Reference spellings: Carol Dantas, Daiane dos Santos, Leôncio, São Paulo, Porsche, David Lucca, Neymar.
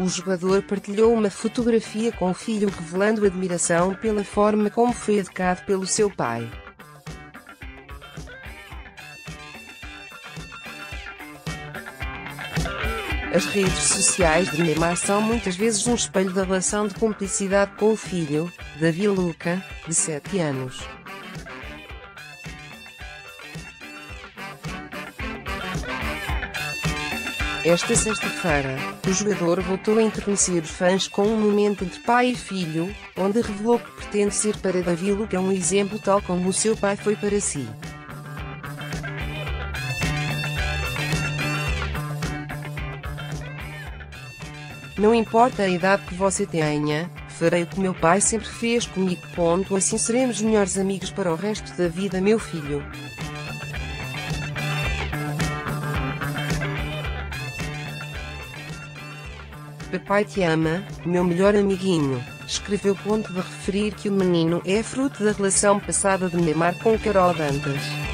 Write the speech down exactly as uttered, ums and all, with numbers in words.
O jogador partilhou uma fotografia com o filho, revelando admiração pela forma como foi educado pelo seu pai. As redes sociais de Neymar são muitas vezes um espelho da relação de cumplicidade com o filho, David Lucca, de sete anos. Esta sexta-feira, o jogador voltou a enternecer os fãs com um momento entre pai e filho, onde revelou que pretende ser para David Lucca um exemplo tal como o seu pai foi para si. Não importa a idade que você tenha, farei o que meu pai sempre fez comigo. Ponto. Assim seremos melhores amigos para o resto da vida, meu filho. Papai te ama, meu melhor amiguinho, escreveu. Ponto de referir que o menino é fruto da relação passada de Neymar com Carol Dantas.